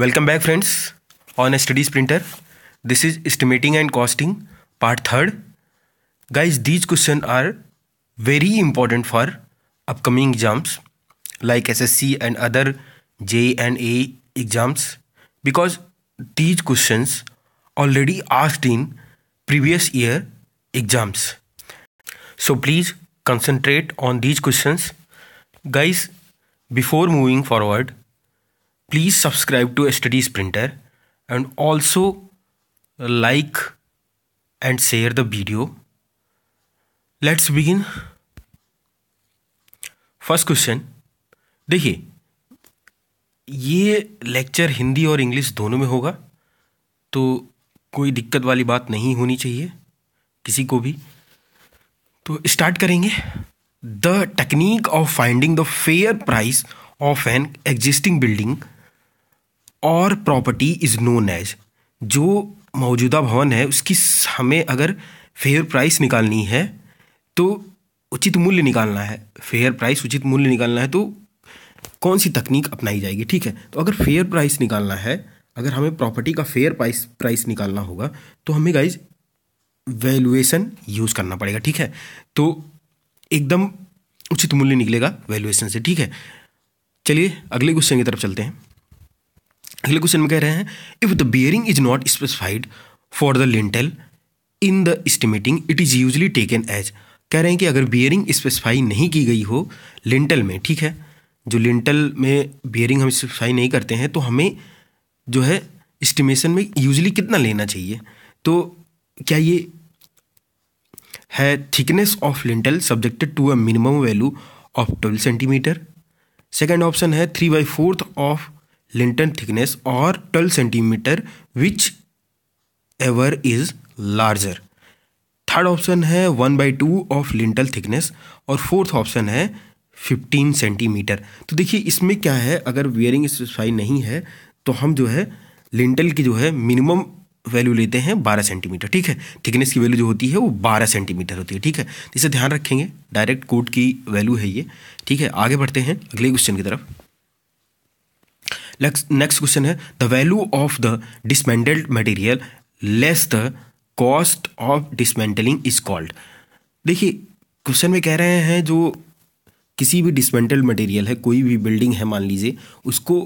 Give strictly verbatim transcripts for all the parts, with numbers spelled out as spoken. Welcome back friends on Study Sprinter. This is Estimating and Costing part third. Guys, these questions are very important for upcoming exams like S S C and other J E and A exams, because these questions already asked in previous year exams. So please concentrate on these questions. Guys, before moving forward, please subscribe to Study Sprinter and also like and share the video. Let's begin. First question देखिए, ये lecture Hindi और English दोनों में होगा तो कोई दिक्कत वाली बात नहीं होनी चाहिए किसी को भी। तो स्टार्ट करेंगे। The technique of finding the fair price of an existing building और प्रॉपर्टी इज नोन एज। जो मौजूदा भवन है उसकी हमें अगर फेयर प्राइस निकालनी है तो उचित मूल्य निकालना है, फेयर प्राइस उचित मूल्य निकालना है, तो कौन सी तकनीक अपनाई जाएगी। ठीक है, तो अगर फेयर प्राइस निकालना है, अगर हमें प्रॉपर्टी का फेयर प्राइस प्राइस निकालना होगा तो हमें गाइज वैल्यूएशन यूज़ करना पड़ेगा। ठीक है, तो एकदम उचित मूल्य निकलेगा वैल्यूएशन से। ठीक है, चलिए अगले क्वेश्चन की तरफ चलते हैं। अगले क्वेश्चन में कह रहे हैं, if the bearing is not specified for the lintel in the estimating it is usually taken as. कह रहे हैं कि अगर बियरिंग स्पेसिफाई नहीं की गई हो लिंटल में, ठीक है, जो लिंटल में बियरिंग हम स्पेसिफाई नहीं करते हैं तो हमें जो है एस्टिमेशन में यूजली कितना लेना चाहिए। तो क्या ये है thickness of lintel subjected to a minimum value of twelve centimetre. Second option है three by fourth of lintel thickness और twelve centimetre whichever is larger. Third option है one by two of lintel thickness और fourth option है fifteen centimetre. तो देखिए इसमें क्या है, अगर बियरिंग स्पेसिफाई नहीं है तो हम जो है लिंटल की जो है मिनिमम वैल्यू लेते हैं बारह सेंटीमीटर। ठीक है, थिकनेस की वैल्यू जो होती है वो बारह सेंटीमीटर होती है। ठीक है, इसे ध्यान रखेंगे, डायरेक्ट कोड की वैल्यू है ये। ठीक है, आगे बढ़ते हैं अगले क्वेश्चन की तरफ। नेक्स्ट क्वेश्चन है, the value of the dismantled material less the cost of dismantling is called. देखिए क्वेश्चन में कह रहे हैं जो किसी भी डिसमेंटल्ड मटेरियल है, कोई भी बिल्डिंग है मान लीजिए, उसको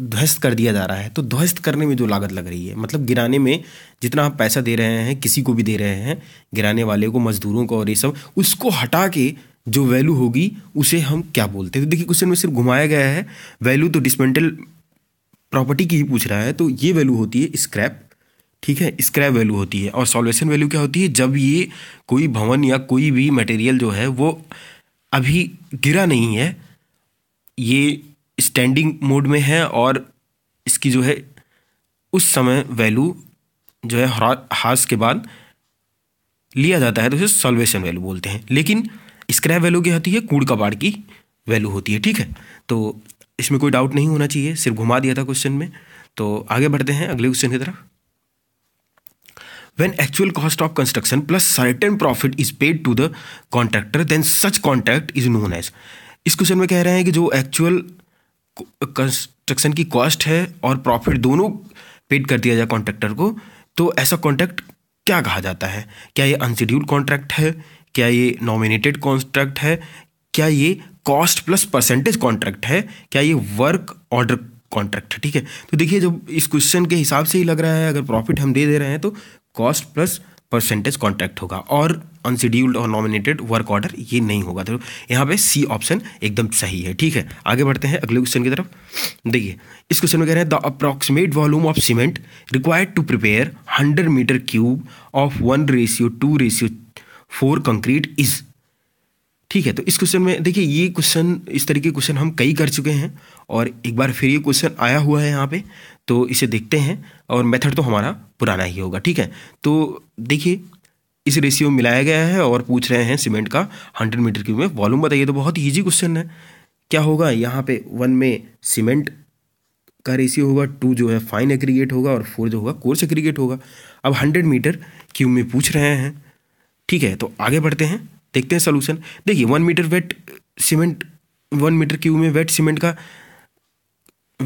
ध्वस्त कर दिया जा रहा है, तो ध्वस्त करने में जो लागत लग रही है, मतलब गिराने में जितना आप पैसा दे रहे हैं, किसी को भी दे रहे हैं, गिराने वाले को, मजदूरों को और ये सब, उसको हटा के जो वैल्यू होगी उसे हम क्या बोलते हैं। तो देखिए क्वेश्चन में सिर्फ घुमाया गया है, वैल्यू तो डिसमेंटल प्रॉपर्टी की ही पूछ रहा है, तो ये वैल्यू होती है स्क्रैप। ठीक है, स्क्रैप वैल्यू होती है और सॉल्वेशन वैल्यू क्या होती है, जब ये कोई भवन या कोई भी मटेरियल जो है वो अभी गिरा नहीं है, ये स्टैंडिंग मोड में है और इसकी जो है उस समय वैल्यू जो है ह्रास के बाद लिया जाता है, तो उसे सॉल्वेशन वैल्यू बोलते हैं। लेकिन स्क्रैप वैल्यू क्या होती है, कूड़ कबाड़ की वैल्यू होती है। ठीक है, तो इसमें कोई डाउट नहीं होना चाहिए, सिर्फ घुमा दिया था क्वेश्चन में। तो आगे बढ़ते हैं अगले क्वेश्चन की तरफ। When actual cost of construction plus certain profit is paid to the contractor, then such contract is known as। इस क्वेश्चन में कह रहे हैं कि जो एक्चुअल कंस्ट्रक्शन की कॉस्ट है और प्रॉफिट दोनों पेड कर दिया जाए कॉन्ट्रैक्टर को, तो ऐसा कॉन्ट्रैक्ट क्या कहा जाता है। क्या ये अनशेड्यूल्ड कॉन्ट्रैक्ट है, क्या ये नॉमिनेटेड कॉन्ट्रैक्ट है, क्या ये कॉस्ट प्लस परसेंटेज कॉन्ट्रैक्ट है, क्या ये वर्क ऑर्डर कॉन्ट्रैक्ट है। ठीक है, तो देखिए जब इस क्वेश्चन के हिसाब से ही लग रहा है, अगर प्रॉफिट हम दे दे रहे हैं तो कॉस्ट प्लस परसेंटेज कॉन्ट्रैक्ट होगा और अनशेड्यूल्ड और नॉमिनेटेड वर्क ऑर्डर ये नहीं होगा। तो यहाँ पे सी ऑप्शन एकदम सही है। ठीक है, आगे बढ़ते हैं अगले क्वेश्चन की तरफ। देखिए इस क्वेश्चन में कह रहे हैं, the approximate volume of cement required to prepare hundred metre cube of one ratio two ratio four concrete is. ठीक है, तो इस क्वेश्चन में देखिए, ये क्वेश्चन, इस तरीके के क्वेश्चन हम कई कर चुके हैं और एक बार फिर ये क्वेश्चन आया हुआ है यहाँ पे, तो इसे देखते हैं और मेथड तो हमारा पुराना ही होगा। ठीक है, तो देखिए इस रेशियो में मिलाया गया है और पूछ रहे हैं सीमेंट का हंड्रेड मीटर क्यूब में वॉल्यूम बताइए। तो बहुत ईजी क्वेश्चन है, क्या होगा यहाँ पे, वन में सीमेंट का रेशियो होगा, टू जो है फाइन एग्रीगेट होगा और फोर जो होगा कोर्स एग्रीगेट होगा। अब हंड्रेड मीटर क्यूब में पूछ रहे हैं। ठीक है, तो आगे बढ़ते हैं, देखते हैं सोल्यूशन। देखिए one metre wet cement, one metre cube में वेट सीमेंट का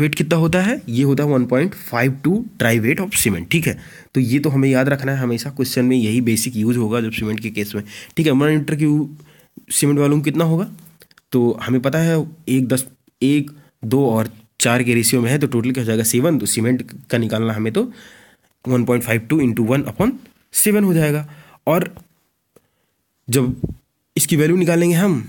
वेट कितना होता है, ये होता है one point five two dry weight of cement. ठीक है, तो ये तो हमें याद रखना है हमेशा, क्वेश्चन में यही बेसिक यूज होगा जब सीमेंट के केस में। ठीक है, वन लीटर की सीमेंट वॉल्यूम कितना होगा, तो हमें पता है एक दस एक दो और चार के रेशियो में है, तो टोटल क्या हो जाएगा सेवन। तो सीमेंट का निकालना हमें तो one point five two into one upon seven हो जाएगा। और जब इसकी वैल्यू निकालेंगे हम,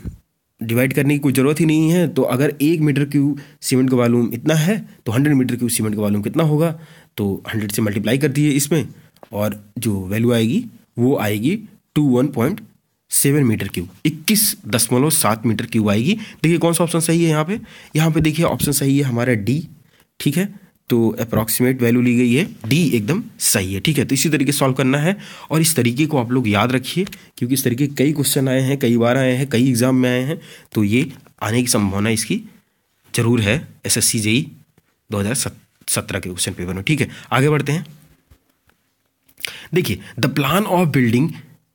डिवाइड करने की कोई ज़रूरत ही नहीं है, तो अगर एक मीटर क्यू सीमेंट का वॉल्यूम इतना है तो हंड्रेड मीटर क्यू सीमेंट का वॉल्यूम कितना होगा, तो हंड्रेड से मल्टीप्लाई कर दिए इसमें, और जो वैल्यू आएगी वो आएगी two one point seven metre cube, इक्कीस दशमलव सात मीटर क्यू आएगी। देखिए कौन सा ऑप्शन सही है यहाँ पे, यहाँ पे देखिए ऑप्शन सही है हमारा डी। ठीक है, तो अप्रॉक्सीमेट वैल्यू ली गई है, डी एकदम सही है। ठीक है, तो इसी तरीके से सॉल्व करना है, और इस तरीके को आप लोग याद रखिए, क्योंकि इस तरीके कई क्वेश्चन आए हैं, कई बार आए हैं, कई एग्जाम में आए हैं, तो ये आने की संभावना इसकी जरूर है एसएससी जेई दो हज़ार सत्रह के क्वेश्चन पेपर में। ठीक है, आगे बढ़ते हैं। देखिए, the plan of building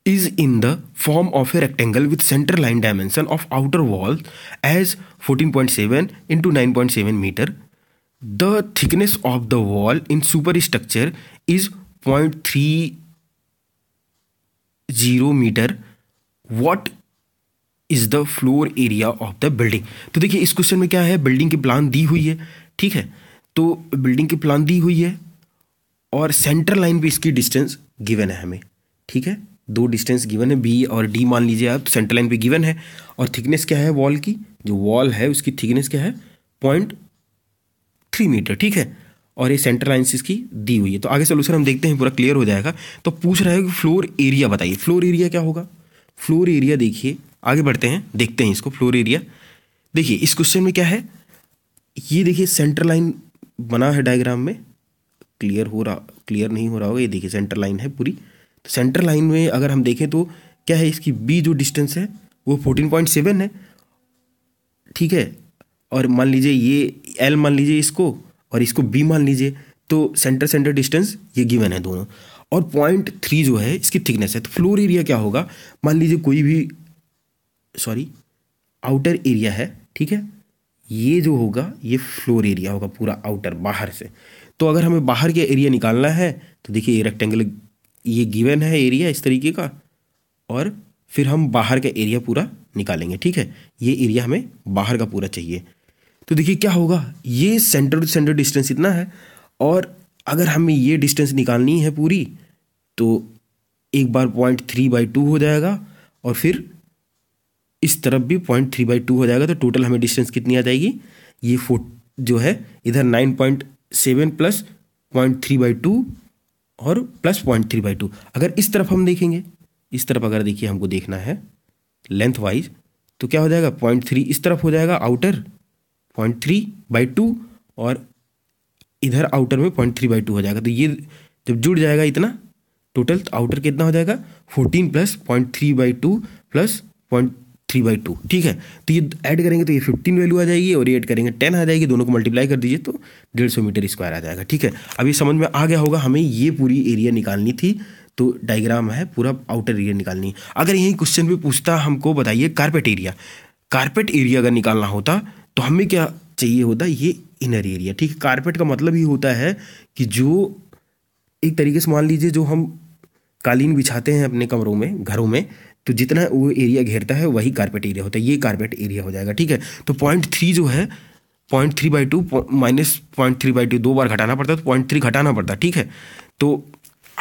is in the form of a rectangle with centre line dimension of outer wall as fourteen point seven into nine point seven metre. The thickness of the wall in superstructure is zero point three zero meter. What is the floor area of the building? तो देखिए इस question में क्या है, building की plan दी हुई है। ठीक है, तो बिल्डिंग की प्लान दी हुई है और सेंटर लाइन पे इसकी डिस्टेंस गिवन है हमें। ठीक है, दो डिस्टेंस गिवन है, बी और डी मान लीजिए आप, तो सेंटर लाइन पे गिवन है। और थिकनेस क्या है वॉल की, जो वॉल है उसकी थिकनेस क्या है, पॉइंट थ्री मीटर। ठीक है, और ये सेंटर लाइन से इसकी दी हुई है। तो आगे सोल्यूशन हम देखते हैं, पूरा क्लियर हो जाएगा। तो पूछ रहा है कि फ्लोर एरिया बताइए, फ्लोर एरिया क्या होगा। फ्लोर एरिया देखिए, आगे बढ़ते हैं, देखते हैं इसको। फ्लोर एरिया देखिए इस क्वेश्चन में क्या है, ये देखिए सेंटर लाइन बना है डायग्राम में, क्लियर हो रहा क्लियर नहीं हो रहा होगा, ये देखिए सेंटर लाइन है पूरी। तो सेंटर लाइन में अगर हम देखें तो क्या है, इसकी बी जो डिस्टेंस है वो फोर्टीन पॉइंट सेवन है। ठीक है, और मान लीजिए ये एल मान लीजिए इसको, और इसको बी मान लीजिए, तो सेंटर सेंटर डिस्टेंस ये गिवन है दोनों, और पॉइंट थ्री जो है इसकी थिकनेस है। तो फ्लोर एरिया क्या होगा, मान लीजिए कोई भी सॉरी आउटर एरिया है। ठीक है, ये जो होगा ये फ्लोर एरिया होगा, पूरा आउटर बाहर से। तो अगर हमें बाहर के एरिया निकालना है तो देखिए ये रेक्टेंगल ये गिवन है एरिया इस तरीके का, और फिर हम बाहर का एरिया पूरा निकालेंगे। ठीक है, ये एरिया हमें बाहर का पूरा चाहिए। तो देखिए क्या होगा, ये सेंटर टू सेंटर डिस्टेंस इतना है, और अगर हमें ये डिस्टेंस निकालनी है पूरी तो एक बार पॉइंट थ्री बाई टू हो जाएगा, और फिर इस तरफ भी पॉइंट थ्री बाई टू हो जाएगा। तो टोटल हमें डिस्टेंस कितनी आ जाएगी, ये फोट जो है इधर nine point seven plus point three by two और plus point three by two. अगर इस तरफ हम देखेंगे, इस तरफ अगर देखिए हमको देखना है लेंथ वाइज, तो क्या हो जाएगा पॉइंट थ्री इस तरफ हो जाएगा outer point three by two, और इधर आउटर में पॉइंट थ्री बाई टू हो जाएगा। तो ये जब जुड़ जाएगा इतना टोटल, तो आउटर कितना हो जाएगा fourteen plus point three by two plus point three by two. ठीक है, तो ये ऐड करेंगे तो ये फिफ्टीन वैल्यू आ जाएगी, और ये ऐड करेंगे टेन आ जाएगी, दोनों को मल्टीप्लाई कर दीजिए तो डेढ़ सौ मीटर स्क्वायर आ जाएगा। ठीक है, अब ये समझ में आ गया होगा, हमें ये पूरी एरिया निकालनी थी, तो डायग्राम है पूरा आउटर एरिया निकालनी है। अगर यही क्वेश्चन भी पूछता हमको, बताइए कारपेट एरिया, कारपेट एरिया अगर निकालना होता तो हमें क्या चाहिए होता, ये इनर एरिया। ठीक है, कारपेट का मतलब ही होता है कि जो एक तरीके से मान लीजिए जो हम कालीन बिछाते हैं अपने कमरों में, घरों में, तो जितना वो एरिया घेरता है वही कारपेट एरिया होता है, ये कारपेट एरिया हो जाएगा। ठीक है, तो पॉइंट थ्री जो है point three by two minus point three by two दो बार घटाना पड़ता है, तो पॉइंट थ्री घटाना पड़ता है। ठीक है, तो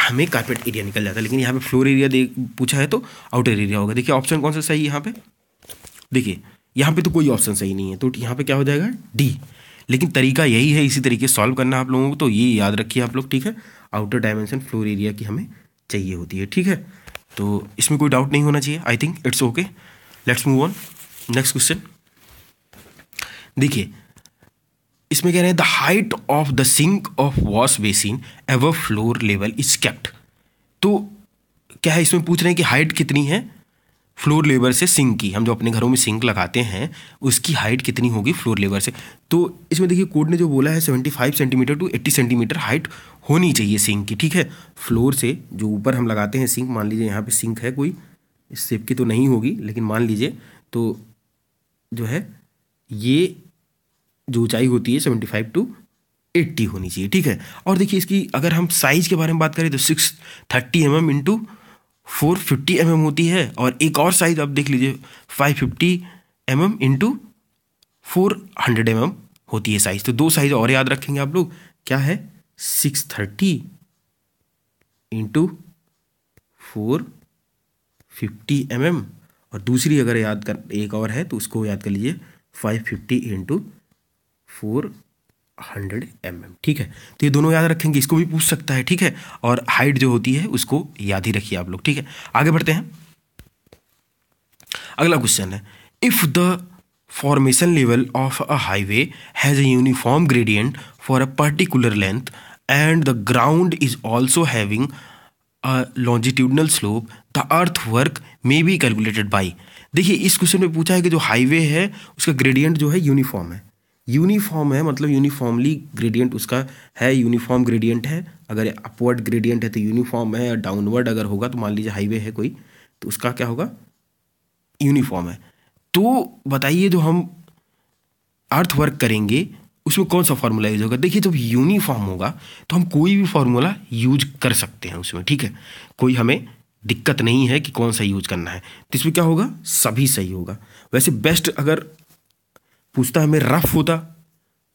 हमें कारपेट एरिया निकल जाता है, लेकिन यहाँ पे फ्लोर एरिया देख पूछा है तो आउटर एरिया होगा। देखिए ऑप्शन कौन सा सही है यहाँ पे, देखिए यहाँ पे तो कोई ऑप्शन सही नहीं है, तो यहाँ पे क्या हो जाएगा डी। लेकिन तरीका यही है, इसी तरीके से सॉल्व करना आप लोगों को, तो ये याद रखिए आप लोग। ठीक है, आउटर डायमेंशन फ्लोर एरिया की हमें चाहिए होती है। ठीक है, तो इसमें कोई डाउट नहीं होना चाहिए, I think it's okay. Let's move on, next question. देखिए इसमें कह रहे हैं the height of the sink of wash basin above floor level is kept. तो क्या है इसमें पूछ रहे हैं कि हाइट कितनी है फ्लोर लेवल से सिंक की, हम जो अपने घरों में सिंक लगाते हैं उसकी हाइट कितनी होगी फ्लोर लेवल से। तो इसमें देखिए कोड ने जो बोला है पचहत्तर सेंटीमीटर टू अस्सी सेंटीमीटर हाइट होनी चाहिए सिंक की। ठीक है, फ्लोर से जो ऊपर हम लगाते हैं सिंक, मान लीजिए यहाँ पर सिंक है कोई, इस शेप की तो नहीं होगी लेकिन मान लीजिए, तो जो है ये जो ऊंचाई होती है सेवेंटी फाइव टू एट्टी होनी चाहिए, ठीक है। और देखिए इसकी अगर हम साइज़ के बारे में बात करें तो six thirty M M into four fifty M M होती है, और एक और साइज़ आप देख लीजिए five fifty M M into four hundred M M होती है साइज़। तो दो साइज़ और याद रखेंगे आप लोग, क्या है six thirty into four fifty M M, और दूसरी अगर याद कर एक और है तो उसको याद कर लीजिए five fifty into four hundred M M, ठीक है। तो ये दोनों याद रखेंगे, इसको भी पूछ सकता है, ठीक है। और हाइट जो होती है उसको याद ही रखिए आप लोग, ठीक है। आगे बढ़ते हैं, अगला क्वेश्चन है if the formation level of a highway has a uniform gradient for a particular length and the ground is also having a longitudinal slope the earth work may be calculated by. देखिए इस question में पूछा है कि जो highway है उसका gradient जो है यूनिफॉर्म है, यूनिफॉर्म है मतलब यूनिफॉर्मली ग्रेडियंट उसका है, यूनिफॉर्म ग्रेडियंट है। अगर अपवर्ड ग्रेडियंट है तो यूनिफॉर्म है, और डाउनवर्ड अगर होगा तो मान लीजिए हाईवे है कोई तो उसका क्या होगा यूनिफॉर्म है। तो बताइए जो हम अर्थवर्क करेंगे उसमें कौन सा फार्मूला यूज होगा। देखिए जब यूनिफॉर्म होगा तो हम कोई भी फार्मूला यूज कर सकते हैं उसमें, ठीक है। कोई हमें दिक्कत नहीं है कि कौन सा यूज करना है, तो इसमें क्या होगा सभी सही होगा। वैसे बेस्ट अगर पूछता हमें रफ होता,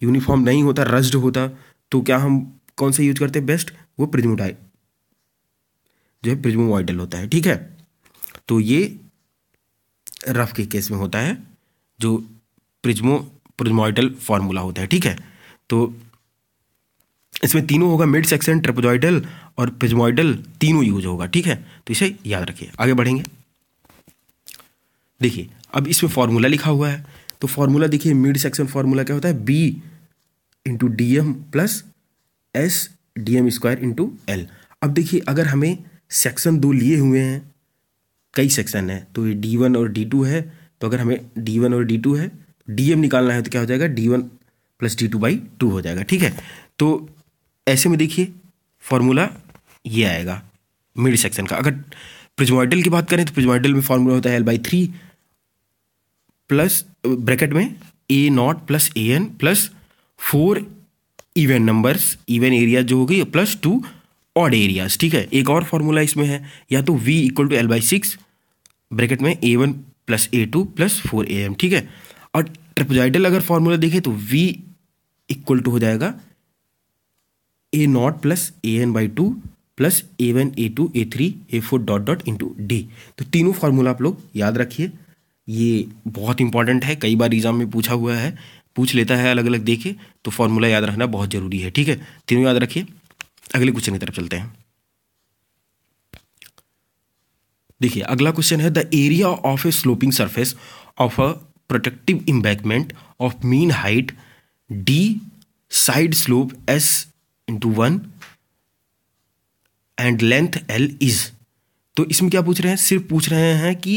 यूनिफॉर्म नहीं होता, रस्ड होता, तो क्या हम कौन सा यूज करते हैं बेस्ट, वो प्रिज्मोडाइल जो है प्रिज्मोवाइडल होता है, ठीक है। तो ये रफ के केस में होता है जो प्रिज्मो प्रिज्मोइडल फार्मूला होता है, ठीक है। तो इसमें तीनों होगा, मिड सेक्शन, ट्रेपेजॉइडल और प्रिज्मोइडल तीनों यूज होगा, ठीक है। तो इसे याद रखिए। आगे बढ़ेंगे, देखिए अब इसमें फार्मूला लिखा हुआ है तो फार्मूला देखिए मिड सेक्शन फार्मूला क्या होता है B into D M plus S D M square into L. अब देखिए अगर हमें सेक्शन दो लिए हुए हैं, कई सेक्शन है तो ये डी वन और डी टू है, तो अगर हमें डी वन और डी टू है डी एम निकालना है तो क्या हो जाएगा D one plus D two by two हो जाएगा, ठीक है। तो ऐसे में देखिए फार्मूला ये आएगा मिड सेक्शन का। अगर प्रिज्मोइडल की बात करें तो प्रिज्मोइडल में फार्मूला होता है L by three plus bracket में A naught plus A N plus four even numbers even area जो हो गई प्लस टू ऑड एरियाज, ठीक है। एक और फार्मूला इसमें है या तो v equal to L by six bracket में A one plus A two plus four A M, ठीक है। और ट्रेपेजॉइडल अगर फार्मूला देखें तो v इक्वल टू हो जाएगा A naught plus A N by two plus A one A two A three A four dot dot into D. तो तीनों फार्मूला आप लोग याद रखिए, ये बहुत इंपॉर्टेंट है, कई बार एग्जाम में पूछा हुआ है, पूछ लेता है अलग अलग देखे, तो फार्मूला याद रखना बहुत जरूरी है, ठीक है। तीनों याद रखिए। अगले क्वेश्चन की तरफ चलते हैं। देखिए अगला क्वेश्चन है the area of a sloping surface of a protective embankment of mean height D side slope S into one and length L is. तो इसमें क्या पूछ रहे हैं, सिर्फ पूछ रहे हैं कि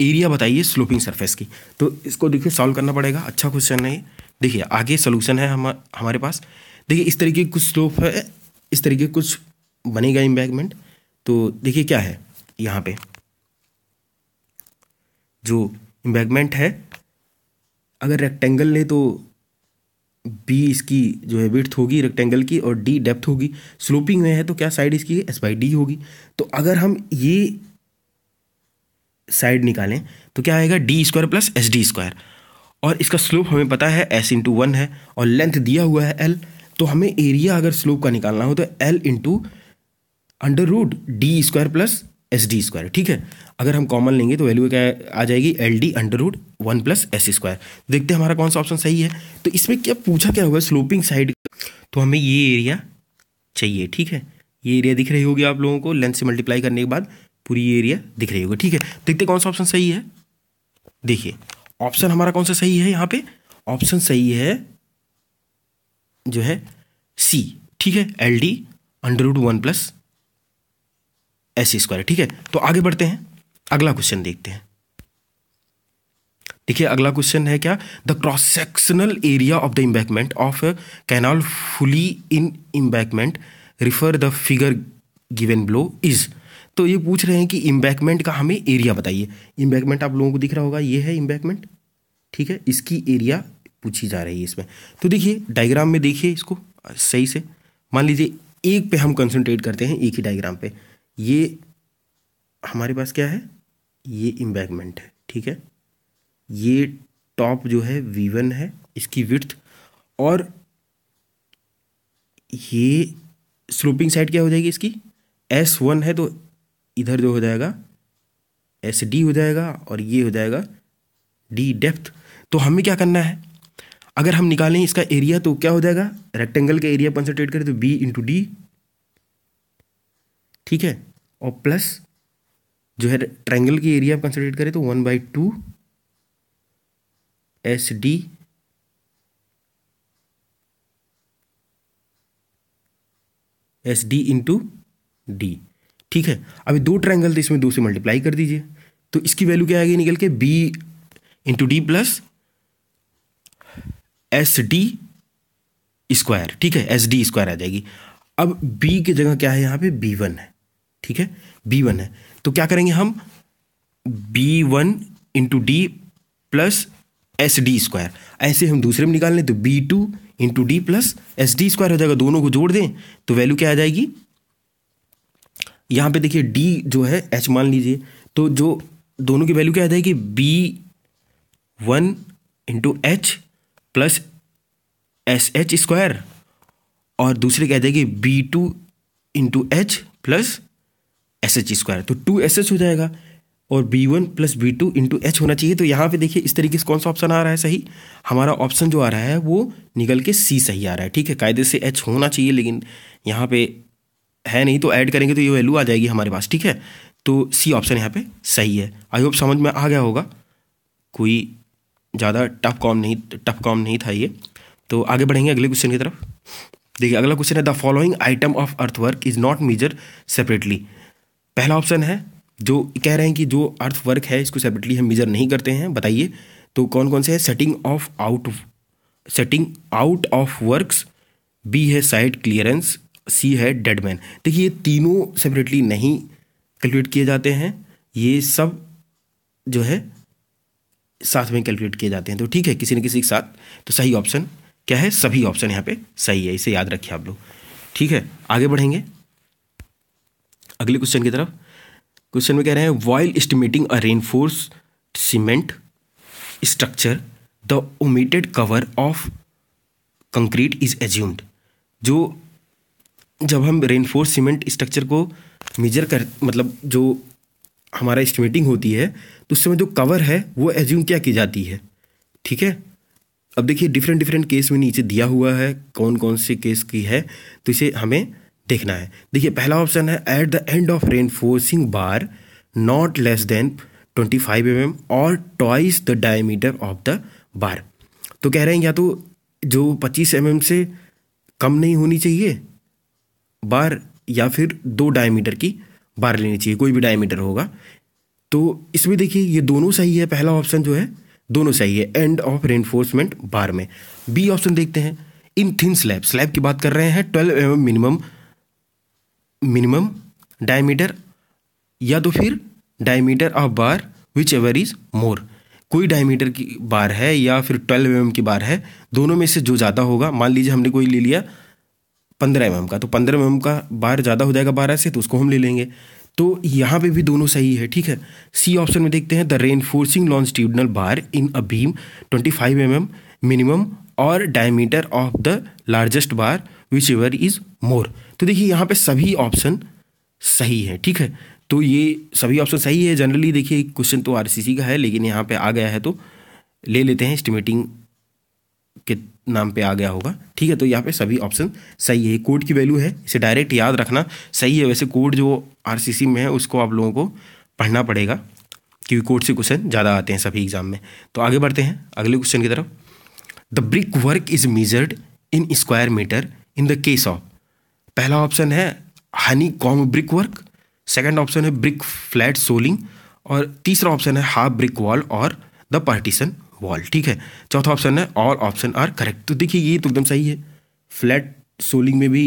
एरिया बताइए स्लोपिंग सरफेस की। तो इसको देखिए सॉल्व करना पड़ेगा, अच्छा क्वेश्चन है। देखिए आगे सोल्यूशन है हम हमारे पास। देखिए इस तरीके की कुछ स्लोप है, इस तरीके कुछ बनेगा एम्बैंकमेंट। तो देखिए क्या है यहाँ पे जो एम्बैंकमेंट है, अगर रेक्टेंगल ले तो बी इसकी जो है विड्थ होगी रेक्टेंगल की और डी डेप्थ होगी। स्लोपिंग में है तो क्या साइड इसकी एस बाई डी होगी। तो अगर हम ये साइड निकालें तो क्या आएगा D square plus S D square, और इसका स्लोप हमें पता है एस इंटू वन है और लेंथ दिया हुआ है एल। तो हमें एरिया अगर स्लोप का निकालना हो तो L into under root D square plus S D square, ठीक है। अगर हम कॉमन लेंगे तो वैल्यू क्या आ जाएगी L D under root one plus S square. देखते हैं हमारा कौन सा ऑप्शन सही है। तो इसमें क्या पूछा क्या हुआ स्लोपिंग साइड, तो हमें ये एरिया चाहिए, ठीक है। ये एरिया दिख रही होगी आप लोगों को, लेंथ से मल्टीप्लाई करने के बाद पूरी एरिया दिख रही होगी, ठीक है। देखते कौन सा ऑप्शन सही है। देखिए ऑप्शन हमारा कौन सा सही है, यहाँ पे ऑप्शन सही है जो है सी, ठीक है, L D under root one plus S square, ठीक है। तो आगे बढ़ते हैं, अगला क्वेश्चन देखते हैं। देखिए अगला क्वेश्चन है क्या, the cross sectional area of the embankment of canal fully in embankment refer the figure given below is. तो ये पूछ रहे हैं कि एम्बैंकमेंट का हमें एरिया बताइए। एम्बैंकमेंट आप लोगों को दिख रहा होगा, ये है एम्बैंकमेंट, ठीक है। इसकी एरिया पूछी जा रही है इसमें। तो देखिए डायग्राम में देखिए इसको सही से, मान लीजिए एक पे हम कंसंट्रेट करते हैं, एक ही डायग्राम पे। ये हमारे पास क्या है, ये इम्बैंकमेंट है, ठीक है। ये टॉप जो है वी वन है, इसकी विड्थ, और ये स्लोपिंग साइड क्या हो जाएगी इसकी, एस वन है, तो इधर जो हो जाएगा एस डी हो जाएगा और ये हो जाएगा डी डेप्थ। तो हमें क्या करना है, अगर हम निकालें इसका एरिया तो क्या हो जाएगा, रेक्टेंगल का एरिया कंसंट्रेट करें तो बी इंटू डी, ठीक है, और प्लस जो है ट्रायंगल के एरिया कंसंट्रेट करें तो one by two S D S D into D, ठीक है। अभी दो ट्रायंगल थे, इसमें दो से मल्टीप्लाई कर दीजिए, तो इसकी वैल्यू क्या आएगी निकल के, B into D plus S D square, ठीक है, एस डी स्क्वायर आ जाएगी। अब बी की जगह क्या है यहाँ पे, बी वन है, ठीक है, बी वन है। तो क्या करेंगे हम, B one into D plus S D square, ऐसे हम दूसरे में निकाल लें तो B two into D plus S D square हो जाएगा। दोनों को जोड़ दें तो वैल्यू क्या आ जाएगी, यहाँ पे देखिए डी जो है एच मान लीजिए, तो जो दोनों की वैल्यू क्या आ जाएगी, B one into H plus S H square, और दूसरे क्या आ जाएगी, B two into H plus S H square, तो टू एस एच हो जाएगा, और B one plus B two into H होना चाहिए। तो यहाँ पे देखिए इस तरीके से कौन सा ऑप्शन आ रहा है सही, हमारा ऑप्शन जो आ रहा है वो निकल के सी सही आ रहा है, ठीक है। कायदे से एच होना चाहिए लेकिन यहाँ पे है नहीं, तो ऐड करेंगे तो ये वैल्यू आ जाएगी हमारे पास, ठीक है। तो सी ऑप्शन यहाँ पे सही है। आई होप समझ में आ गया होगा, कोई ज़्यादा टफ काम नहीं टफ काम नहीं था ये। तो आगे बढ़ेंगे अगले क्वेश्चन की तरफ। देखिए अगला क्वेश्चन है, the following item of earthwork is not measure separately. पहला ऑप्शन है जो कह रहे हैं कि जो अर्थवर्क है इसको सेपरेटली हम मेजर नहीं करते हैं, बताइए तो कौन कौन से है। Setting of out setting out of works, B है साइड क्लियरेंस, सी है डेडमैन। देखिए ये तीनों सेपरेटली नहीं कैलकुलेट किए जाते हैं, ये सब जो है साथ में कैलकुलेट किए जाते हैं, तो ठीक है किसी न किसी के साथ। तो सही ऑप्शन क्या है, सभी ऑप्शन यहाँ पे सही है, इसे याद रखिए आप लोग, ठीक है। आगे बढ़ेंगे अगले क्वेश्चन की तरफ। क्वेश्चन में कह रहे हैं, while estimating a reinforce cement structure the omitted cover of concrete is assumed. जो जब हम रेनफोर्स सीमेंट स्ट्रक्चर को मेजर कर मतलब जो हमारा एस्टिमेटिंग होती है तो उस समय जो कवर है वो एज्यूम क्या की जाती है, ठीक है। अब देखिए डिफरेंट डिफरेंट केस में नीचे दिया हुआ है कौन कौन से केस की है, तो इसे हमें देखना है। देखिए पहला ऑप्शन है, at the end of reinforcing bar not less than twenty five M M और twice the diameter of the bar. तो कह रहे हैं या तो जो पच्चीस एम एम से कम नहीं होनी चाहिए बार, या फिर दो डायमीटर की बार लेनी चाहिए, कोई भी डायमीटर होगा। तो इसमें देखिए ये दोनों सही है, पहला ऑप्शन जो है दोनों सही है, एंड ऑफ रेनफोर्समेंट बार में। बी ऑप्शन देखते हैं, इन थिन स्लैब स्लैब की बात कर रहे हैं, twelve M M minimum minimum diameter, या तो फिर diameter of bar whichever is more. कोई डायमीटर की बार है या फिर ट्वेल्व एम एम की बार है, दोनों में से जो ज़्यादा होगा, मान लीजिए हमने कोई ले लिया पंद्रह एम एम का, तो पंद्रह एम एम का बार ज़्यादा हो जाएगा बारह से, तो उसको हम ले लेंगे। तो यहाँ पे भी दोनों सही है, ठीक है। सी ऑप्शन में देखते हैं, the reinforcing longitudinal bar in a beam twenty five M M minimum और diameter of the largest bar whichever is more. तो देखिए यहाँ पे सभी ऑप्शन सही है, ठीक है। तो ये सभी ऑप्शन सही है। जनरली देखिए क्वेश्चन तो आर सी सी का है लेकिन यहाँ पर आ गया है तो ले लेते हैं, एस्टिमेटिंग के नाम पे आ गया होगा, ठीक है। तो यहाँ पे सभी ऑप्शन सही है। कोड की वैल्यू है, इसे डायरेक्ट याद रखना सही है। वैसे कोड जो आरसीसी में है उसको आप लोगों को पढ़ना पड़ेगा क्योंकि कोड से क्वेश्चन ज़्यादा आते हैं सभी एग्जाम में। तो आगे बढ़ते हैं अगले क्वेश्चन की तरफ। The brick work is measured in square metre in the case of, पहला ऑप्शन है honeycomb brick work, second option है ब्रिक फ्लैट सोलिंग, और तीसरा ऑप्शन है हाफ ब्रिक वॉल और द पार्टीशन वॉल, ठीक है। चौथा ऑप्शन है ऑल ऑप्शन आर करेक्ट। तो देखिए ये तो एकदम सही है, फ्लैट सोलिंग में भी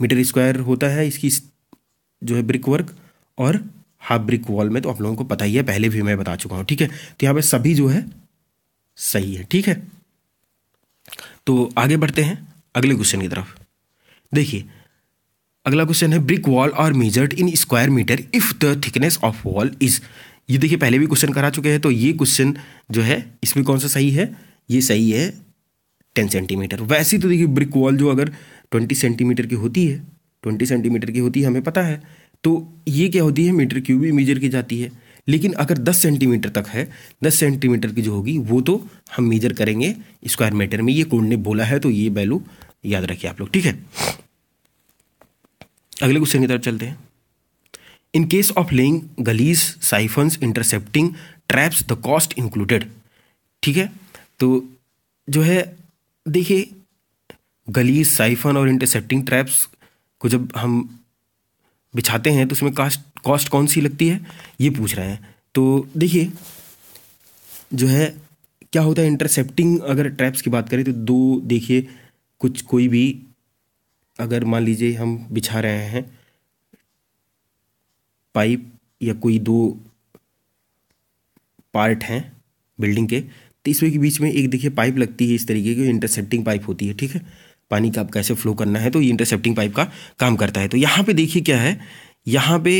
मीटर स्क्वायर होता है इसकी जो है ब्रिक वर्क, और हाफ ब्रिक वॉल में तो आप लोगों को पता ही है, पहले भी मैं बता चुका हूँ, ठीक है। तो यहाँ पे सभी जो है सही है, ठीक है। तो आगे बढ़ते हैं अगले क्वेश्चन की तरफ। देखिए अगला क्वेश्चन है brick wall are measured in square metre if the thickness of wall is. ये देखिए पहले भी क्वेश्चन करा चुके हैं, तो ये क्वेश्चन जो है इसमें कौन सा सही है, ये सही है टेन सेंटीमीटर। वैसे तो देखिए ब्रिक वॉल जो अगर ट्वेंटी सेंटीमीटर की होती है ट्वेंटी सेंटीमीटर की होती है हमें पता है, तो ये क्या होती है मीटर क्यूब भी मेजर की जाती है। लेकिन अगर दस सेंटीमीटर तक है, दस सेंटीमीटर की जो होगी वो तो हम मेजर करेंगे स्क्वायर मीटर में, ये कोड ने बोला है, तो ये वैल्यू याद रखिए आप लोग, ठीक है। अगले क्वेश्चन की तरफ चलते हैं। In case of laying gullies siphons intercepting traps the cost included, ठीक है। तो जो है देखिए गलीज साइफन और इंटरसेप्टिंग ट्रैप्स को जब हम बिछाते हैं तो उसमें कास्ट कॉस्ट कौन सी लगती है ये पूछ रहे हैं। तो देखिए जो है क्या होता है इंटरसेप्टिंग अगर ट्रैप्स की बात करें तो दो देखिए कुछ कोई भी अगर मान लीजिए हम बिछा रहे हैं पाइप या कोई दो पार्ट हैं बिल्डिंग के, तो इसमें के बीच में एक देखिए पाइप लगती है इस तरीके की इंटरसेप्टिंग पाइप होती है, ठीक है। पानी का आप कैसे फ्लो करना है तो ये इंटरसेप्टिंग पाइप का काम करता है। तो यहाँ पे देखिए क्या है, यहाँ पे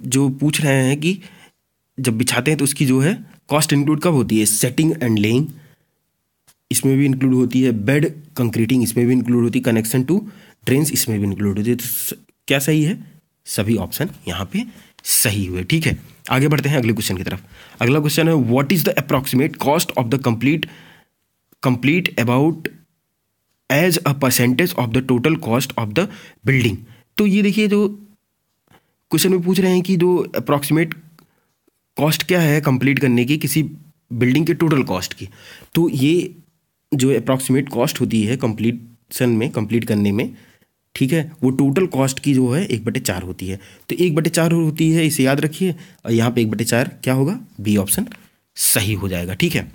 जो पूछ रहे हैं कि जब बिछाते हैं तो उसकी जो है कॉस्ट इंक्लूड कब होती है, सेटिंग एंड लेइंग इसमें भी इंक्लूड होती है, बेड कंक्रीटिंग इसमें भी इंक्लूड होती है, कनेक्शन टू ड्रेन्स इसमें भी इंक्लूड होती है। तो क्या सही है, सभी ऑप्शन यहाँ पे सही हुए, ठीक है। आगे बढ़ते हैं अगले क्वेश्चन की तरफ। अगला क्वेश्चन है what is the approximate cost of the complete complete about as a percentage of the total cost of the building. तो ये देखिए जो क्वेश्चन में पूछ रहे हैं कि जो अप्रॉक्सीमेट कॉस्ट क्या है कंप्लीट करने की किसी बिल्डिंग के टोटल कॉस्ट की, तो ये जो अप्रॉक्सीमेट कॉस्ट होती है कंप्लीटसन में कंप्लीट करने में, ठीक है, वो टोटल कॉस्ट की जो है एक बटे चार होती है। तो एक बटे चार होती है, इसे याद रखिए, और यहाँ पे एक बटे चार क्या होगा, बी ऑप्शन सही हो जाएगा, ठीक है।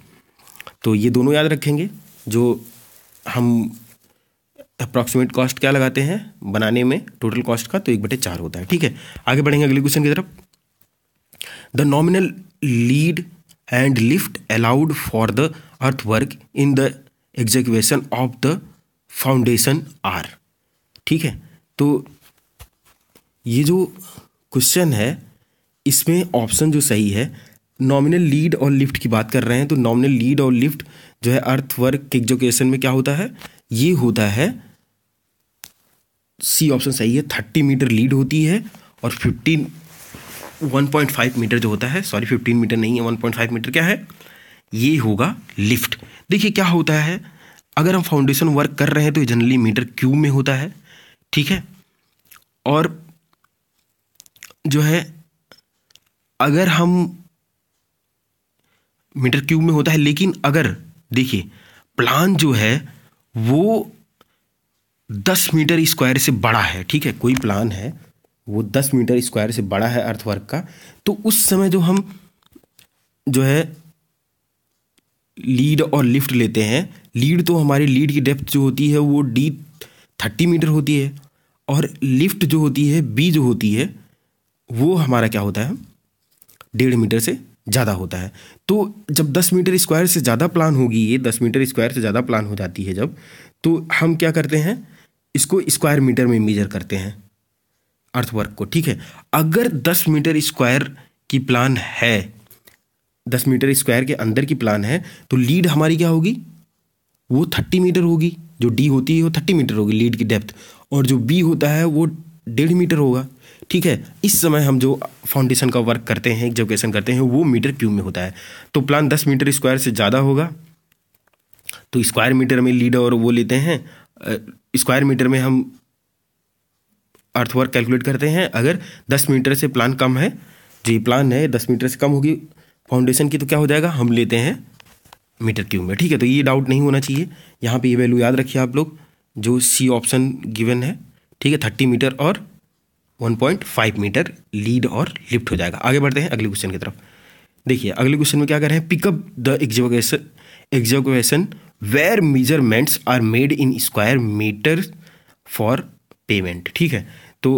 तो ये दोनों याद रखेंगे जो हम अप्रॉक्सीमेट कॉस्ट क्या लगाते हैं बनाने में टोटल कॉस्ट का, तो एक बटे चार होता है, ठीक है। आगे बढ़ेंगे अगले क्वेश्चन की तरफ। The nominal lead and lift allowed for the earth work in the execution of the foundation are, ठीक है। तो ये जो क्वेश्चन है इसमें ऑप्शन जो सही है नॉमिनल लीड और लिफ्ट की बात कर रहे हैं, तो नॉमिनल लीड और लिफ्ट जो है अर्थ वर्क के एग्जीक्यूशन में क्या होता है, ये होता है, सी ऑप्शन सही है, थर्टी मीटर लीड होती है और fifteen one point five metre जो होता है, सॉरी फिफ्टीन मीटर नहीं है, वन पॉइंट फाइव मीटर क्या है, ये होगा लिफ्ट। देखिए क्या होता है अगर हम फाउंडेशन वर्क कर रहे हैं तो जनरली मीटर क्यूब में होता है, ठीक है। और जो है अगर हम मीटर क्यूब में होता है, लेकिन अगर देखिए प्लान जो है वो दस मीटर स्क्वायर से बड़ा है, ठीक है, कोई प्लान है वो दस मीटर स्क्वायर से बड़ा है अर्थवर्क का, तो उस समय जो हम जो है लीड और लिफ्ट लेते हैं, लीड तो हमारी लीड की डेप्थ जो होती है वो डी थर्टी मीटर होती है और लिफ्ट जो होती है बी जो होती है वो हमारा क्या होता है डेढ़ मीटर से ज़्यादा होता है। तो जब दस मीटर स्क्वायर से ज़्यादा प्लान होगी, ये दस मीटर स्क्वायर से ज़्यादा प्लान हो जाती है जब, तो हम क्या करते हैं इसको स्क्वायर मीटर में मेजर करते हैं अर्थवर्क को, ठीक है। अगर दस मीटर स्क्वायर की प्लान है, दस मीटर स्क्वायर के अंदर की प्लान है, तो लीड हमारी क्या होगी, वो थर्टी मीटर होगी, जो डी होती है वो थर्टी मीटर होगी लीड की डेप्थ, और जो बी होता है वो डेढ़ मीटर होगा, ठीक है। इस समय हम जो फाउंडेशन का वर्क करते हैं एग्जीक्यूशन करते हैं वो मीटर क्यूब में होता है, तो प्लान दस मीटर स्क्वायर से ज़्यादा होगा तो स्क्वायर मीटर में लीड और वो लेते हैं, स्क्वायर मीटर में हम अर्थवर्क कैलकुलेट करते हैं। अगर दस मीटर से प्लान कम है, जो ये प्लान है दस मीटर से कम होगी फाउंडेशन की, तो क्या हो जाएगा हम लेते हैं मीटर क्यूब में, ठीक है। तो ये डाउट नहीं होना चाहिए, यहाँ पे ये वैल्यू याद रखिए आप लोग जो सी ऑप्शन गिवन है, ठीक है, थर्टी मीटर और one point five metre lead और लिफ्ट हो जाएगा। आगे बढ़ते हैं अगले क्वेश्चन की तरफ। देखिए अगले क्वेश्चन में क्या कर रहे हैं, pick up the execution execution where measurements are made in square metre for payment, ठीक है। तो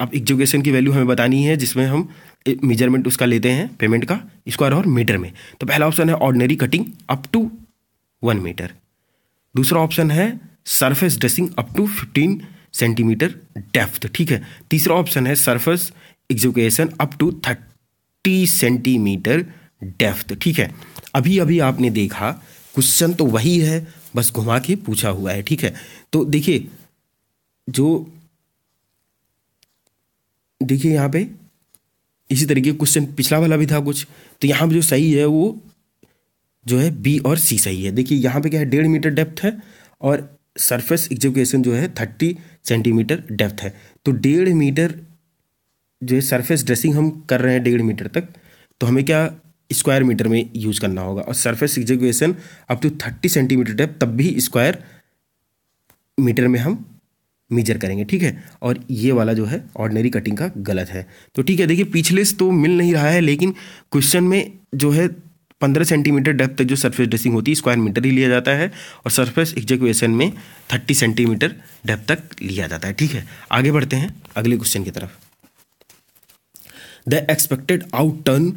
अब एग्जीक्यूशन की वैल्यू हमें बतानी है जिसमें हम मेजरमेंट उसका लेते हैं पेमेंट का स्क्वायर और मीटर में। तो पहला ऑप्शन है ordinary cutting up to one metre, दूसरा ऑप्शन है surface dressing up to fifteen centimetre depth, ठीक है। तीसरा ऑप्शन है surface excavation up to thirty centimetre depth, ठीक है। अभी अभी आपने देखा क्वेश्चन तो वही है, बस घुमा के पूछा हुआ है, ठीक है। तो देखिए जो देखिए यहाँ पे इसी तरीके क्वेश्चन पिछला वाला भी था कुछ, तो यहाँ पे जो सही है वो जो है बी और सी सही है। देखिए यहाँ पे क्या है, डेढ़ मीटर डेप्थ है और सरफेस एग्जुकेशन जो है थर्टी सेंटीमीटर डेप्थ है। तो डेढ़ मीटर जो है सरफेस ड्रेसिंग हम कर रहे हैं डेढ़ मीटर तक, तो हमें क्या स्क्वायर मीटर में यूज़ करना होगा। और surface excavation up to thirty centimetre depth तब भी स्क्वायर मीटर में हम मेजर करेंगे, ठीक है। और ये वाला जो है ऑर्डिनरी कटिंग का गलत है। तो ठीक है, देखिए पिछले से तो मिल नहीं रहा है, लेकिन क्वेश्चन में जो है पंद्रह सेंटीमीटर डेप्थ तक जो सरफेस ड्रेसिंग होती है स्क्वायर मीटर ही लिया जाता है, और सरफेस एग्जुकेशन में तीस सेंटीमीटर डेप्थ तक लिया जाता है, ठीक है। आगे बढ़ते हैं अगले क्वेश्चन की तरफ। The expected out turn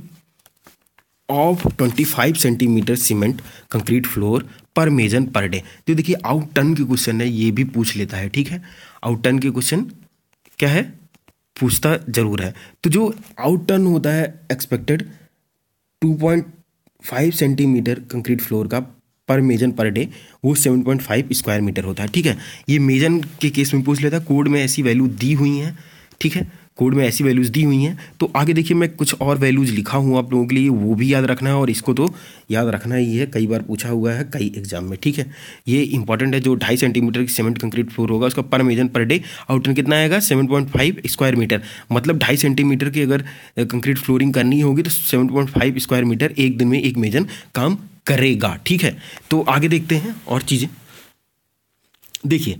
of पच्चीस centimetre cement concrete floor per mason per day. तो देखिए आउट टन के क्वेश्चन है, ये भी पूछ लेता है, ठीक है। आउट टन के क्वेश्चन क्या है, पूछता जरूर है। तो जो आउट टन होता है एक्सपेक्टेड दो पॉइंट पाँच सेंटीमीटर कंक्रीट फ्लोर का पर मेजन पर डे, वो सात पॉइंट पाँच स्क्वायर मीटर होता है, ठीक है। ये मेजन के केस में पूछ लेता है, कोड में ऐसी वैल्यू दी हुई है, ठीक है। कोड में ऐसी वैल्यूज़ दी हुई हैं, तो आगे देखिए मैं कुछ और वैल्यूज़ लिखा हूँ आप लोगों के लिए, वो भी याद रखना है, और इसको तो याद रखना ही है, कई बार पूछा हुआ है कई एग्जाम में, ठीक है। ये इंपॉर्टेंट है। जो ढाई सेंटीमीटर की सीमेंट कंक्रीट फ्लोर होगा उसका पर मेजन पर डे आउटटर्न कितना आएगा, seven point five square metre. मतलब ढाई सेंटीमीटर की अगर कंक्रीट फ्लोरिंग करनी होगी तो seven point five square metre एक दिन में एक मेजन काम करेगा, ठीक है। तो आगे देखते हैं और चीज़ें। देखिए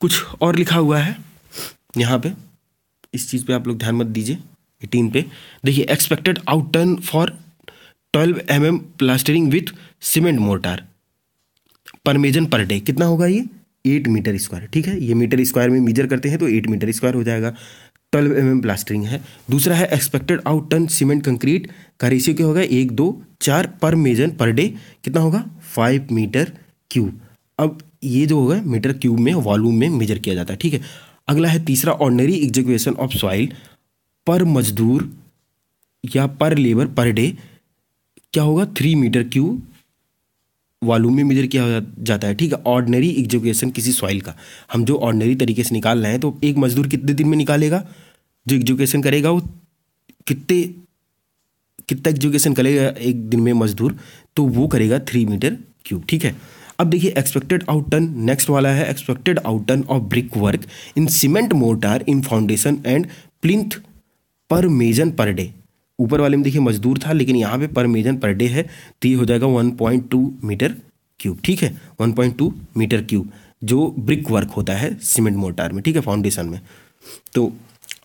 कुछ और लिखा हुआ है यहाँ पर, इस चीज़ पे आप लोग ध्यान मत दीजिए। अठारह पे देखिए expected out turn for twelve M M plastering with cement mortar per mason per day कितना होगा, ये आठ मीटर स्क्वायर, ठीक है। ये मीटर स्क्वायर में मीजर करते हैं तो आठ मीटर स्क्वायर हो जाएगा, ट्वेल्व एम एम प्लास्टरिंग है। दूसरा है expected out turn cement concrete का रेशियो क्या होगा, एक दो चार पर मेजन पर डे कितना होगा, फाइव मीटर क्यूब। अब ये जो होगा मीटर क्यूब में वॉल्यूम में मेजर किया जाता है, ठीक है। अगला है तीसरा, ऑर्डिनरी एग्जुकेशन ऑफ सॉइल पर मजदूर या पर लेबर पर डे क्या होगा, थ्री मीटर क्यूब वॉल्यूम में मेजर किया जाता है, ठीक है। ऑर्डिनरी एग्जुकेशन किसी सॉइल का हम जो ऑर्डिनरी तरीके से निकाल रहे हैं, तो एक मजदूर कितने दिन में निकालेगा, जो एग्जुकेशन करेगा वो कितने कितना एग्जुकेशन करेगा एक दिन में मजदूर, तो वो करेगा थ्री मीटर क्यूब, ठीक है। अब देखिए एक्सपेक्टेड आउट टर्न, नेक्स्ट वाला है expected out turn of brick work in cement mortar in foundation and plinth per mason per day. ऊपर वाले में देखिए मजदूर था, लेकिन यहाँ पे पर मेजन पर डे है, तो ये हो जाएगा one point two metre cube, ठीक है। One point two metre cube जो ब्रिक वर्क होता है सीमेंट मोर्टार में, ठीक है, फाउंडेशन में। तो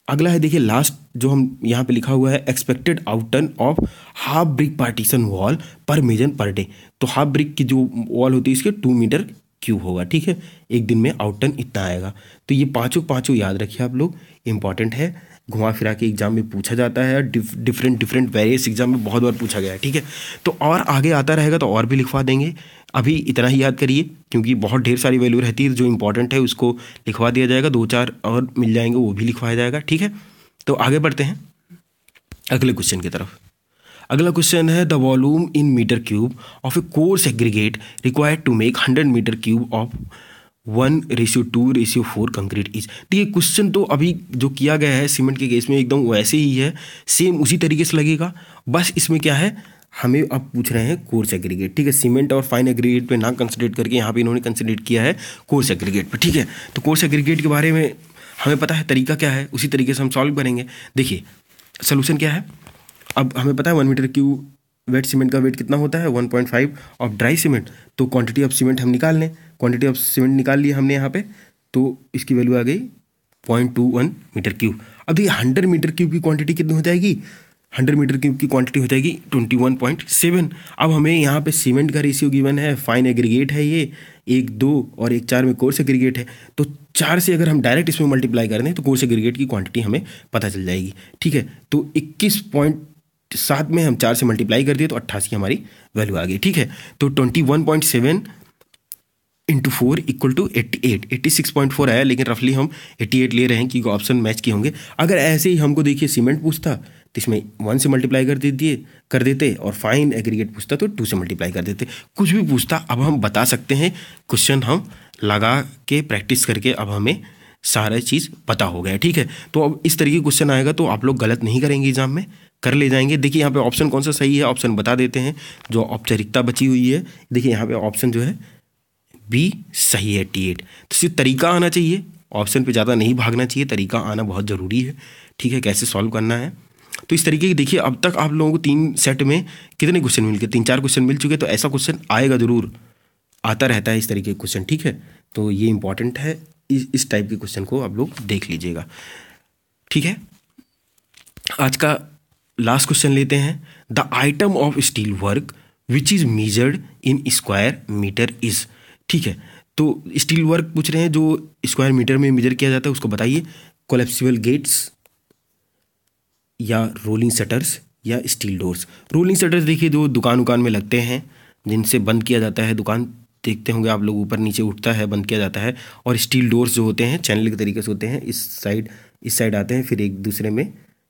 अगला है देखिए लास्ट जो हम यहाँ पे लिखा हुआ है expected out turn of half brick partition wall per mason per day. तो हाफ ब्रिक की जो वॉल होती है इसके टू मीटर क्यूब होगा, ठीक है। एक दिन में आउट टर्न इतना आएगा। तो ये पाँचों पाँचों याद रखिए आप लोग, इंपॉर्टेंट है, घुमा फिरा के एग्जाम में पूछा जाता है, डिफरेंट डिफरेंट वेरियस एग्जाम में बहुत बार पूछा गया है, ठीक है। तो और आगे आता रहेगा तो और भी लिखवा देंगे, अभी इतना ही याद करिए क्योंकि बहुत ढेर सारी वैल्यू रहती है, जो इंपॉर्टेंट है उसको लिखवा दिया जाएगा, दो चार और मिल जाएंगे वो भी लिखवाया जाएगा, ठीक है। तो आगे बढ़ते हैं अगले क्वेश्चन की तरफ। अगला क्वेश्चन है the volume in metre cube of a coarse aggregate required to make hundred metre cube of one ratio two ratio four concrete is. तो ये क्वेश्चन तो अभी जो किया गया है सीमेंट के केस में एकदम वैसे ही है, सेम उसी तरीके से लगेगा, बस इसमें क्या है हमें अब पूछ रहे हैं कोर्स एग्रीगेट, ठीक है। सीमेंट और फाइन एग्रीगेट पे ना कंसिडरेट करके यहाँ पे इन्होंने कंसिडरेट किया है कोर्स एग्रीगेट पे, ठीक है। तो कोर्स एग्रीगेट के बारे में हमें पता है तरीका क्या है, उसी तरीके से हम सॉल्व करेंगे। देखिए सोल्यूशन क्या है, अब हमें पता है one metre cube weight cement का वेट कितना होता है, one point five of dry cement. तो क्वांटिटी ऑफ सीमेंट हम निकाल लें, क्वांटिटी ऑफ सीमेंट निकाल लिए हमने यहाँ पे, तो इसकी वैल्यू आ गई point two one metre cube. अब देखिए हंड्रेड मीटर क्यूब की क्वांटिटी कितनी हो जाएगी, हंड्रेड मीटर क्यूब की क्वांटिटी हो जाएगी ट्वेंटी वन पॉइंट सेवन। अब हमें यहाँ पे सीमेंट का रेशियो गिवन है, फाइन एग्रीगेट है, ये एक दो और एक चार में कोर्स एग्रीगेट है, तो चार से अगर हम डायरेक्ट इसमें मल्टीप्लाई कर दें तो कोर्स एग्रीगेट की क्वांटिटी हमें पता चल जाएगी, ठीक है। तो इक्कीस पॉइंट साथ में हम चार से मल्टीप्लाई कर दिए तो अट्ठासी हमारी वैल्यू आ गई, ठीक है। तो twenty one point seven into four equal to eighty eight eighty six point four आया, लेकिन रफली हम एट्टी एट ले रहे हैं क्योंकि ऑप्शन मैच किए होंगे। अगर ऐसे ही हमको देखिए सीमेंट पूछता तो इसमें वन से मल्टीप्लाई कर देते कर देते और फाइन एग्रीगेट पूछता तो टू से मल्टीप्लाई कर देते। कुछ भी पूछता अब हम बता सकते हैं, क्वेश्चन हम लगा के प्रैक्टिस करके अब हमें सारा चीज़ पता हो गया। ठीक है, तो अब इस तरीके क्वेश्चन आएगा तो आप लोग गलत नहीं करेंगे, एग्जाम में कर ले जाएंगे। देखिए यहाँ पे ऑप्शन कौन सा सही है, ऑप्शन बता देते हैं, जो औपचारिकता बची हुई है। देखिए यहाँ पे ऑप्शन जो है बी सही है, टी एट। तो सिर्फ तरीका आना चाहिए, ऑप्शन पे ज़्यादा नहीं भागना चाहिए, तरीका आना बहुत ज़रूरी है। ठीक है, कैसे सॉल्व करना है। तो इस तरीके की देखिए अब तक आप लोगों को तीन सेट में कितने क्वेश्चन मिल गए, तीन चार क्वेश्चन मिल चुके। तो ऐसा क्वेश्चन आएगा ज़रूर, आता रहता है इस तरीके के क्वेश्चन। ठीक है, तो ये इंपॉर्टेंट है, इस इस टाइप के क्वेश्चन को आप लोग देख लीजिएगा। ठीक है, आज का लास्ट क्वेश्चन लेते हैं। The item of steel work which is measured in square metre is. ठीक है, तो स्टील वर्क पूछ रहे हैं जो स्क्वायर मीटर में मेजर किया जाता है, उसको बताइए। कोलैप्सिबल गेट्स या रोलिंग शटर्स या स्टील डोर्स। रोलिंग शटर्स देखिए जो दुकान उकान में लगते हैं, जिनसे बंद किया जाता है, दुकान देखते होंगे आप लोग, ऊपर नीचे उठता है, बंद किया जाता है। और स्टील डोर्स जो होते हैं चैनल के तरीके से होते हैं, इस साइड इस साइड आते हैं, फिर एक दूसरे में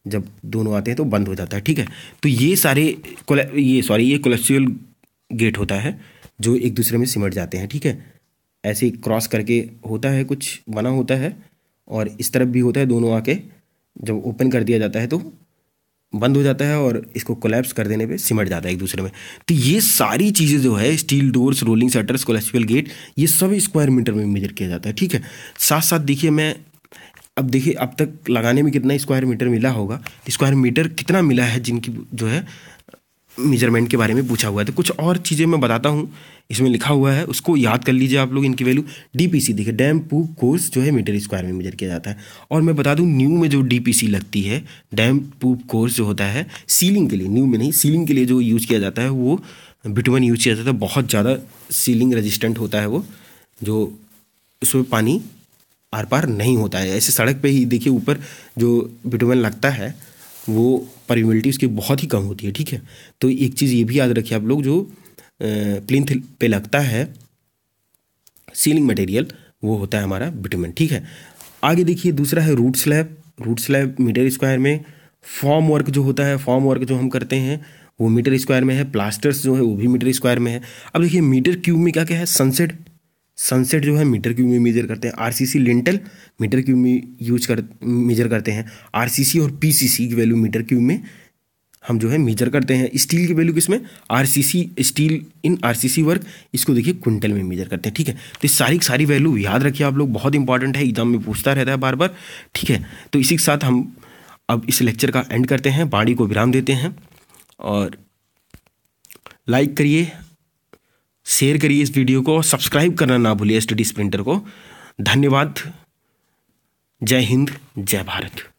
जब दोनों आते हैं तो बंद हो जाता है। ठीक है, तो ये सारे ये सॉरी ये कोलैप्सिबल गेट होता है जो एक दूसरे में सिमट जाते हैं। ठीक है, ऐसे क्रॉस करके होता है, कुछ बना होता है और इस तरफ भी होता है, दोनों आके जब ओपन कर दिया जाता है तो बंद हो जाता है और इसको कोलैप्स कर देने पे सिमट जाता है एक दूसरे में। तो ये सारी चीज़ें जो है, steel doors, rolling shutters, collapsible gate, ये सब स्क्वायर मीटर में मेजर किया जाता है। ठीक है, साथ साथ देखिए मैं अब देखिए अब तक लगाने में कितना स्क्वायर मीटर मिला होगा, स्क्वायर मीटर कितना मिला है जिनकी जो है मेजरमेंट के बारे में पूछा हुआ है। तो कुछ और चीज़ें मैं बताता हूँ, इसमें लिखा हुआ है, उसको याद कर लीजिए आप लोग। इनकी वैल्यू डीपीसी देखिए, डैम पू कोर्स जो है मीटर स्क्वायर में मेजर किया जाता है। और मैं बता दूं न्यू में जो डीपीसी लगती है, डैम पू कोर्स जो होता है सीलिंग के लिए, न्यू में नहीं सीलिंग के लिए जो यूज़ किया जाता है वो बिटुमन यूज किया जाता है। बहुत ज़्यादा सीलिंग रेजिस्टेंट होता है वो, जो उसमें पानी आर पार नहीं होता है। ऐसे सड़क पर ही देखिए ऊपर जो बिटुमन लगता है वो परमिबिलिटी उसकी बहुत ही कम होती है। ठीक है, तो एक चीज़ ये भी याद रखिए आप लोग, जो प्लिंथ पे लगता है सीलिंग मटेरियल वो होता है हमारा बिटुमेन। ठीक है, आगे देखिए दूसरा है roof slab. Roof slab metre square में। फॉर्म वर्क जो होता है, फॉर्म वर्क जो हम करते हैं वो मीटर स्क्वायर में है। प्लास्टर्स जो है वो भी मीटर स्क्वायर में है। अब देखिए मीटर क्यूब में क्या क्या है, सनसेट सनसेट जो है मीटर क्यूब में मेजर करते हैं। आरसीसी लिंटल मीटर क्यूब में यूज कर मेजर करते हैं। आरसीसी और पीसीसी की वैल्यू मीटर क्यूब में हम जो है मेजर करते हैं। स्टील की वैल्यू किसमें, RCC steel in RCC work, इसको देखिए क्विंटल में मेजर करते हैं। ठीक है, तो सारी सारी वैल्यू याद रखिए आप लोग, बहुत इंपॉर्टेंट है, एग्जाम में पूछता रहता है बार बार। ठीक है, तो इसी के साथ हम अब इस लेक्चर का एंड करते हैं, बाड़ी को विराम देते हैं। और लाइक करिए, शेयर करिए इस वीडियो को, सब्सक्राइब करना ना भूलिए स्टडी स्प्रिंटर को। धन्यवाद, जय हिंद, जय भारत।